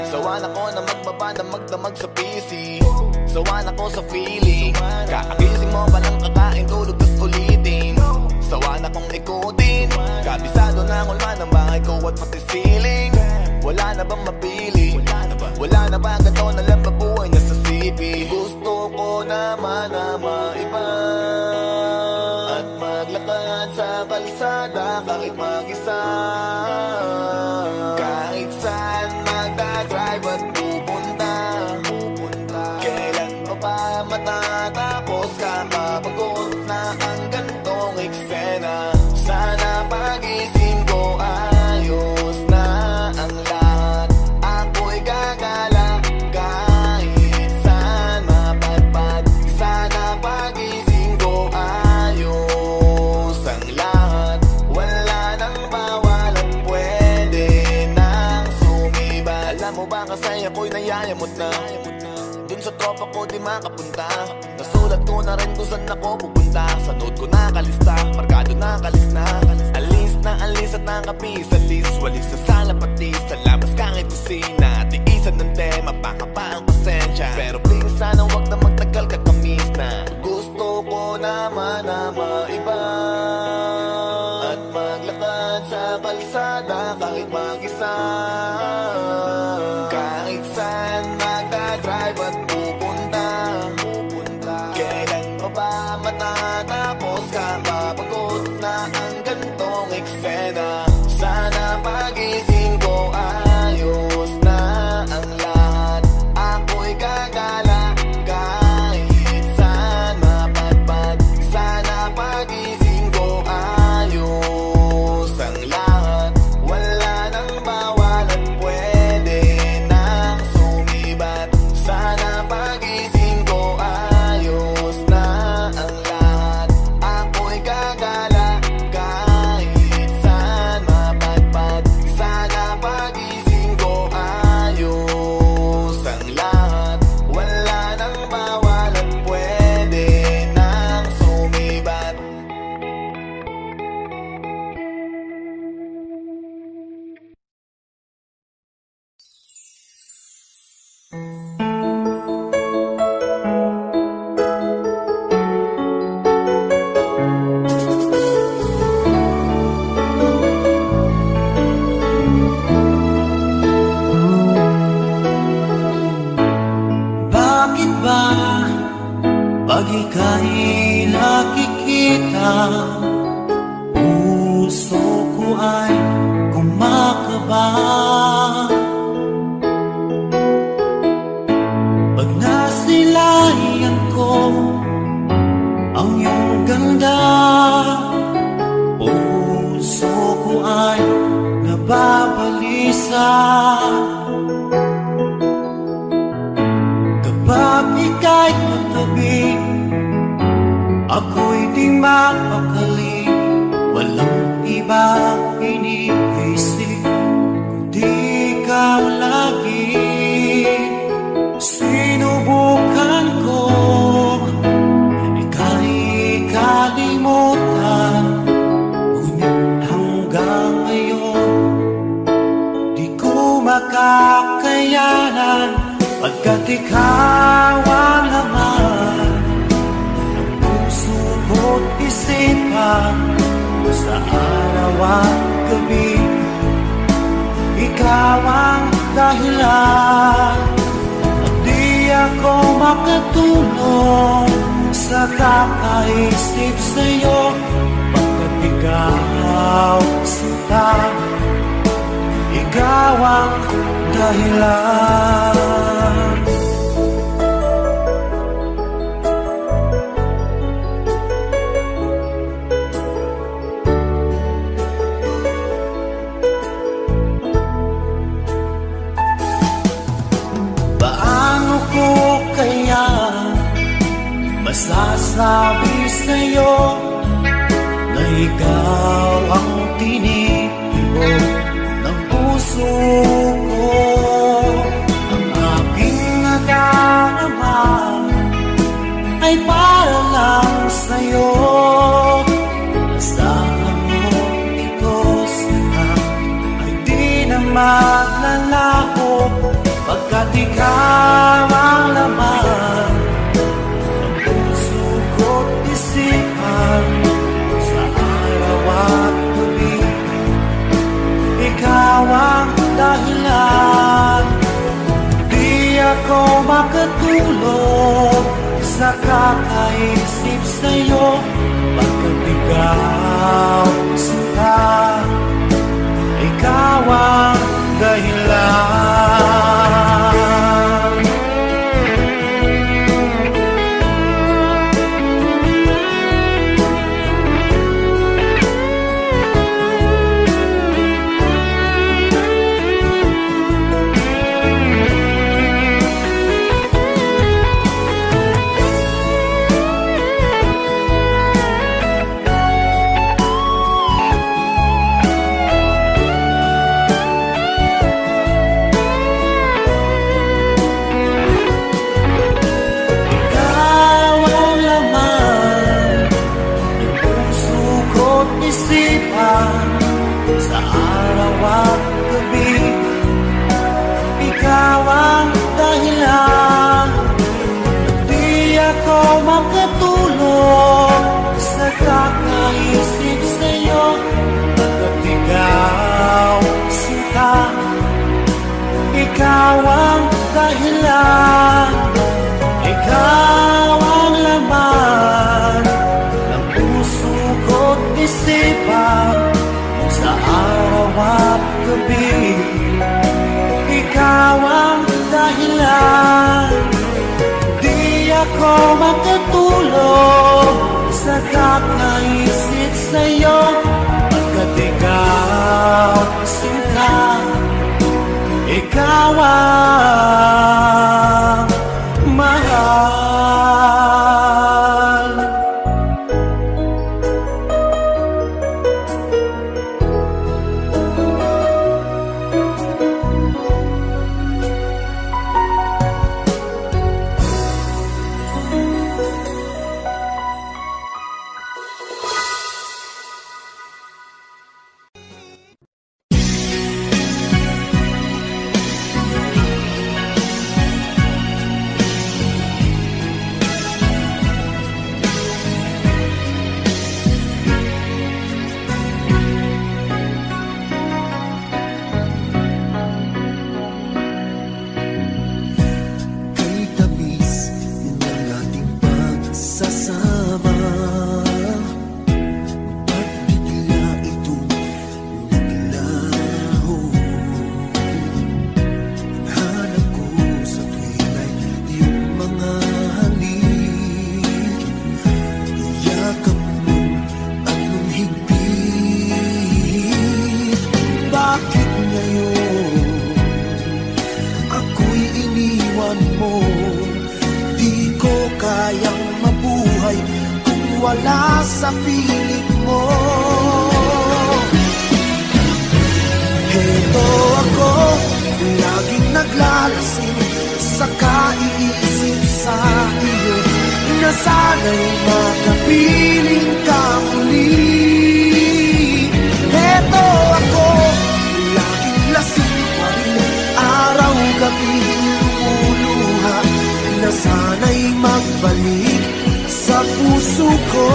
sawan ako na magbaba na magdamag sa PC. Sawan ako sa feeling, kakagising mo palang kakain tulog tas ulitin. Sawan akong ikutin, kabisado na ang ulma ng bahay ko at pati siling. Wala na bang mapili? Wala na ba gato na lang mabuhay na sa sipi? Gusto ko naman na maiba at maglakad sa kalsada kahit mag-isa. Kahit saan magdadrive at pupunta, matatapos ka, mapagod na ang gantong eksena. Sana pagising ko ayos na ang lahat. Ako'y gagala kahit saan mapadpad. Sana pagising ko ayos ang lahat. Wala nang bawalan, pwede nang sumiba. Alam mo ba kasaya ko'y nayayamot na? Sa tropa ko di makapunta, nasulat ko na rin kung saan ako pupunta. Sa note ko nakalista, markado nakalis na. Alis na alis at nakapis alis. Walis sa sala pati sa labas kahit kusina. Tiisan ng tema, baka pa ang pasensya. Pero please sana wag na magtagal ka kamis na. Gusto ko naman na maiba at maglakad sa kalsada kahit mag-isa. Kahit saan magdadrive at matatapos ka, mapagod na ang gantong eksena. Sana pagising ko ayos na ang lahat. Ako'y gagala bagaikan laki kita. Pusoku ay kumakaba pag nasilayan ko ang iyong ganda. Pusoku ay nababalisa kapag ika'y katabi. Ako'y di mapakali, walang iba iniisip kundi ikaw lagi. Sinubukan ko ika'y kalimutan, ngunit hanggang ngayon di ko makakayanan. Pagkat ikaw ang laman ang puso ko't isipan, sa araw at gabi ikaw ang dahilan. At di ako makatulog sa kakaisip sa'yo, pagkat ikaw sita, ikaw ang dahilan. Masasabi sa'yo na ikaw ang tinitibok ng puso ko. Ang aking nadarama ay para lang sa'yo. Asahan mo ito sana ay di na maglalako, pagkat ikaw ang laman isipan, sa araw at gabi ikaw ang dahilan. Di ako makatulog sa kakaisip sa'yo, pagkat ikaw sita, ikaw ang dahilan. Ikaw ang dahilan, ikaw ang laman ng puso ko't isipan, sa araw at gabi ikaw ang dahilan. Di ako makatulog sa kakaisip sa'yo, pagkat ikaw sinta, ikaw ang mahal. wala sa pilit mo. Heto ako, laging naglalasing sa kaiisip sa iyo, na sana'y makapiling ka muli. Heto ako, laging lasing pa rin, araw-gabi lumuluha, na sana'y magbalik sa puso ko.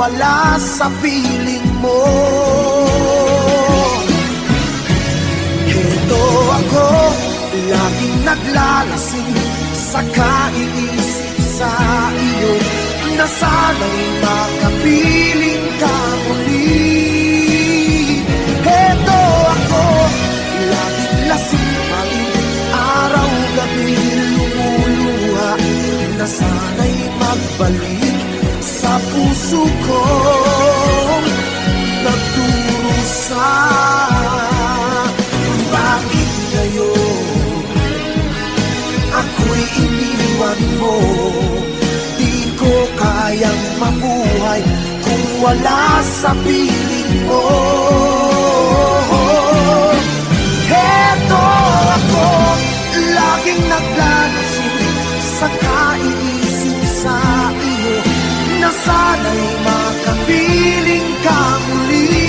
Wala sa piling mo. Heto ako, laging naglalasing sa kaiisip sa iyo, na sana'y makapiling ka muli. Heto ako, laging lasing pa rin, araw-gabi lumuluha, na sana'y magbalik sa puso ko, nagdurusa. Bakit ngayon ako'y iniwan mo? Di ko kayang mabuhay kung wala sa piling mo. Heto ako, laging naglalasing sa kaiisip sa iyo, na sana'y makapiling ka muli.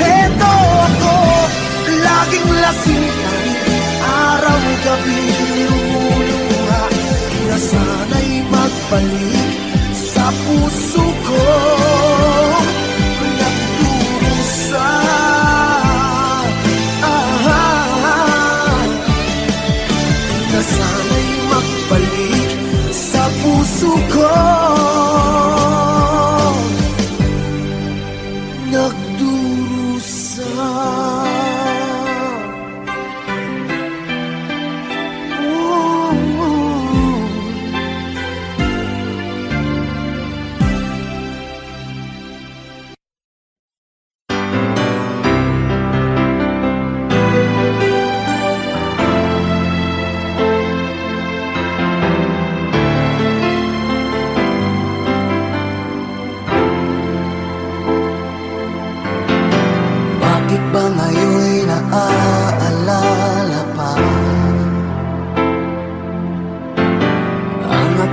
Heto ako, laging lasing pa rin, araw-gabi lumuluha, na sana'y magbalik sa puso ko, nagdurusa. Na sana'y magbalik sa puso ko, nagdurusa.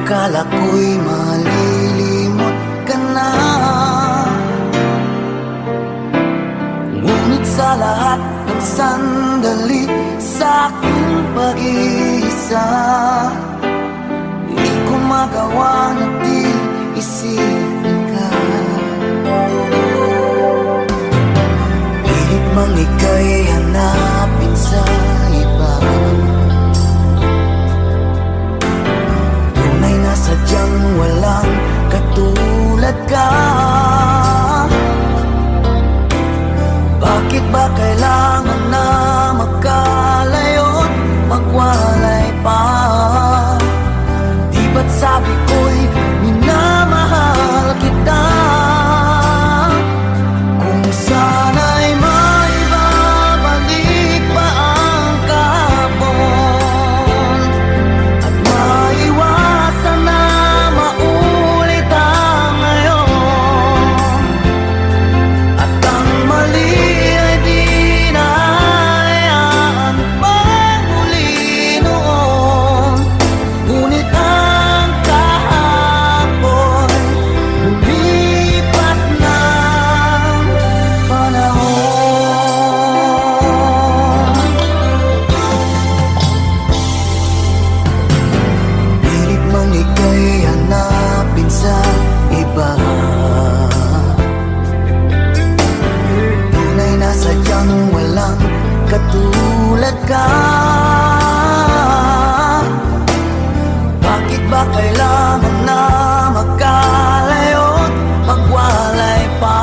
Akala ko'y malilimot ka na, ngunit sa lahat ng sandali sa aking pag-iisa, di ko magawa na di isipin ka. Pilit mang ika'y hanapin sa iba, sadyang walang katulad ka. Bakit ba kailangan na magkalayo't magwalay pa? Di ba't sabi ko'y minamahal kita? Kung sana'y maibabalik pa ang kahapon, at maiwan lamang na magkalayo't magwalay pa.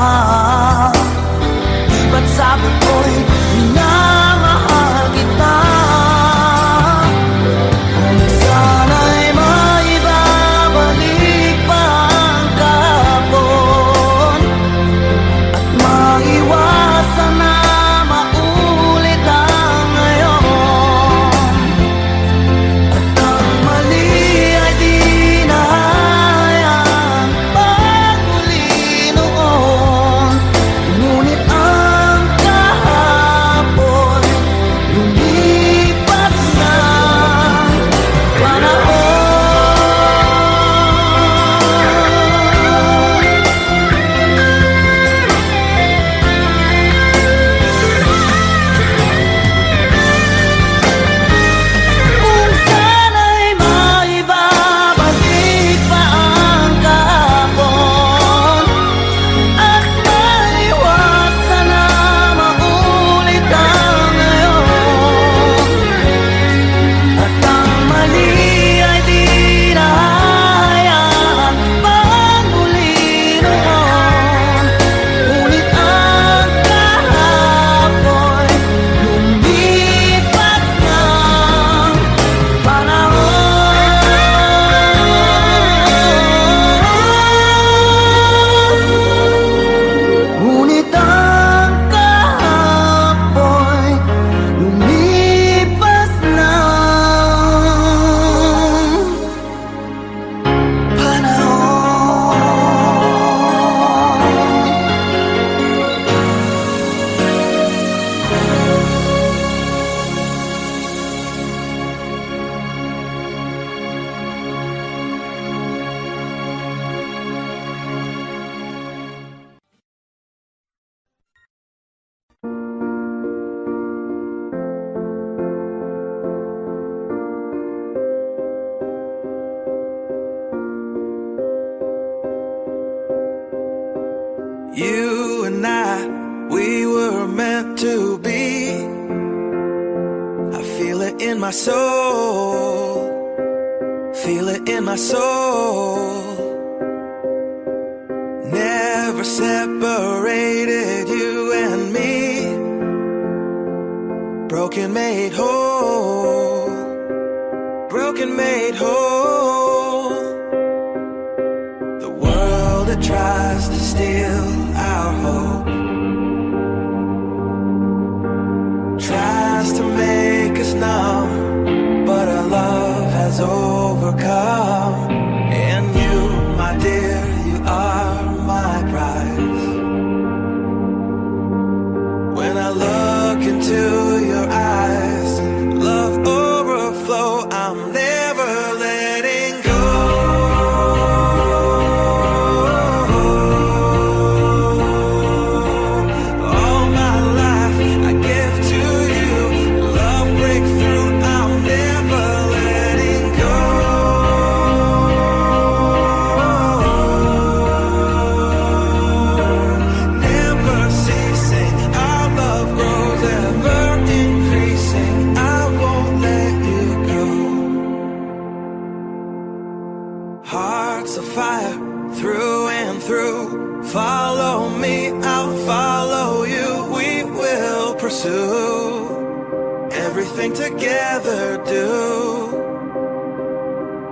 Di ba't sagot ko'y minamahal kita? Kung sana'y maibabalik pa ang kahapon at maiwasan na maulit ang ngayon. At ang mali ay di nahayaan pagmuli noon. Ngunit ang kahapon lumipas na panahon. Kung sana'y maibabalik pa ang kahapon at maiwasan na maulit ang ngayon. At ang mali ay di nahayaan pang muli noon. Ngunit ang kahapon lumipas ng panahon. Ngunit ang kahapon lumipas ng panahon. You and I, we were meant to be. I feel it in my soul, feel it in my soul. Never separated, you and me. Broken made whole, broken made whole. The world that tries to steal our hope tries to make us numb, but our love has overcome. And you, my dear, you are my prize. When I look into your eyes, love overflow, I'm never letting go. All my life I give to you. Love breakthrough, I'm never letting go. Never ceasing, our love grows, ever increasing. I won't let you go. Hearts of fire, through and through. Follow me, I'll follow you. We will pursue everything together, do.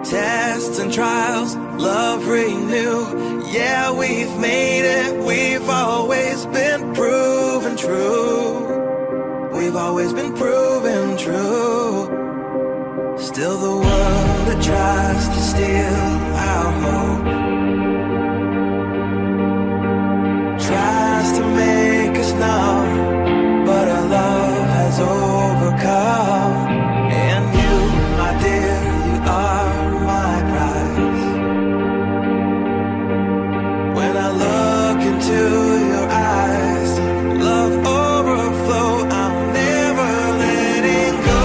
Tests and trials, love renew. Yeah, we've made it, we've always been proven true. We've always been proven true. Still the world that tries to steal our hope tries to make us numb, but our love has overcome. And you, my dear, you are my prize. When I look into your eyes, love overflow, I'm never letting go.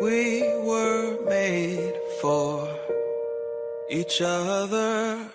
We were made for each other.